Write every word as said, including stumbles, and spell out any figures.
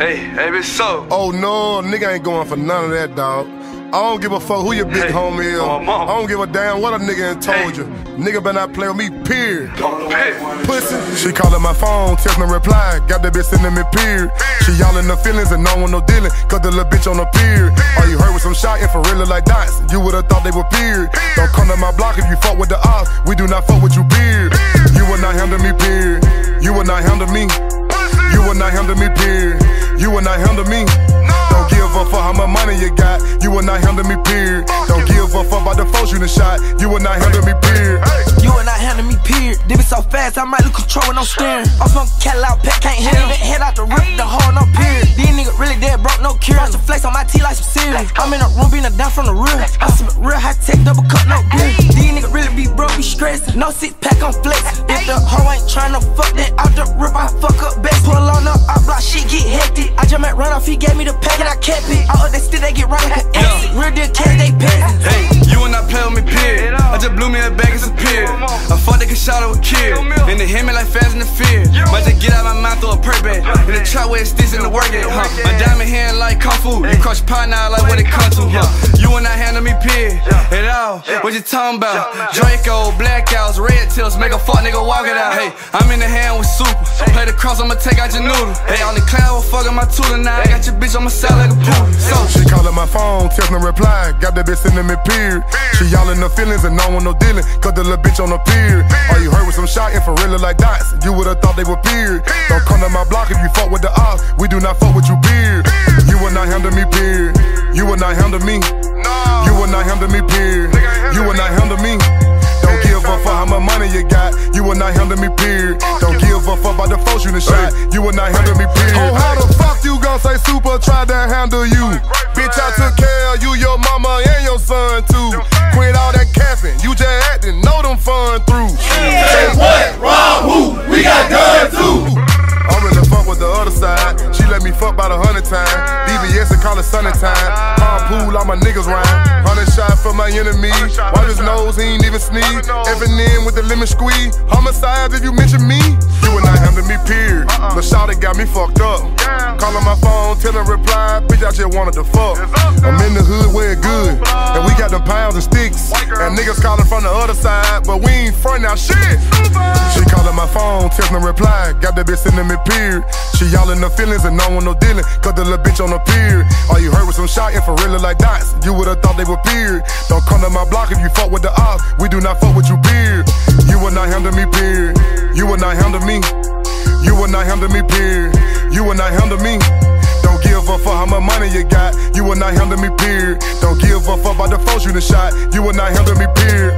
Hey, hey, bitch, so. Oh, no, nigga ain't going for none of that, dog. I don't give a fuck who your big hey, homie is. Oh, I don't give a damn what a nigga ain't told hey. you. Nigga better not play with me, period. Pussy. She calling my phone, text no reply. Got that bitch sending me, period. She yelling her feelings and no one no dealing. Cause the little bitch on the pier. All you heard was some shot and for real like dots. You would've thought they were period. Don't come to my block if you fuck with the odds. We do not fuck with you, period. You will not handle me, period. You will not handle me. You will not handle me, period. You will not handle me. Don't give a fuck how much money you got. You will not handle me, period. Don't give a fuck about the folks you done shot. You will not handle me, period. You will not handle me, period. Dip it so fast, I might lose control when I'm staring. I'm from Cal out, pack can't handle it. Head out the rip, the hole, no period. These niggas really dead, broke, no cure. Watch the flex on my T like some serious. I'm in a room, being a down from the real. I sip it real high tech, double cup, no beer. These niggas really be broke, be stressed. No six pack, I'm flex. If the hoe ain't tryna fuck, then out the rip, I fuck up best. Pull on up, I block shit, get hectic. I jump at run off, he gave me the pack and I kept it. All up that still they get right like an exit. Real deal cats, they peasants. Hey, you will not play with me, period. I just blew me a bag and some period. I thought they could shout out with kid. And they hit me like fast in the fear. Might just get out my mouth through a perp bag. In the trap where it sticks in the work it, huh? My diamond hand like kung fu. You crush pie now like what it comes to, huh? You will not handle me, period. At all, what you talking about? Draco, blackouts, red tips, make a fuck nigga walk it out. Hey, I'm in the hand with super. Play the cross, I'ma take out your noodle. Hey, on the cloud, fucking my tutor now. I got your bitch on my side like a poodle. So she calling my phone, text no reply. Got that bitch sending me, period. She yelling her feelings and no one no dealing. Cause the little bitch on the pier. All you heard was some shot and for real like dots. You would've thought they were period. Don't come to my block if you fuck with the odds. We do not fuck with you, period. You will not handle me, period. You will not handle me. You will not handle me, period. You will not handle me. Don't give a fuck how much money you got. You will not handle me, period. Don't give a fuck about the folks you done shot. You will not handle me, period. Oh, how the fuck you gon' say super tried to handle you? Bitch, I took care of you, your mama, and your son, too. Quit all that capping. You just acting. Know them fun through. Say what? Wrong who? We got guns, too. I really fuck with the other side. She let me fuck about a hundred times. D B S and call it sunny time. Palm pool, all my niggas rhyme. Shot for my enemy. Wipe his nose, he ain't even sneeze. Evan in with the lemon squeeze. Homicides if you mention me. You and I handle me, period. The shot that got me fucked up. Calling my phone, telling reply. Bitch, I just wanted to fuck. I'm in the hood where it good. And we got them pounds and sticks. And niggas calling from the other side. But we ain't front now shit. She calling my phone, telling reply. Got that bitch sending me, period. She yelling her feelings and no one no dealing. Cause the little bitch on the pier. All you heard was some shot and for real like dots. You would've thought they were period. Don't come to my block if you fuck with the odds. We do not fuck with you, period. You will not handle me, period. You will not handle me. You will not handle me, period. You will not handle me. Don't give a fuck how much money you got. You will not handle me, period. Don't give a fuck about the folks you done shot. You will not handle me, period.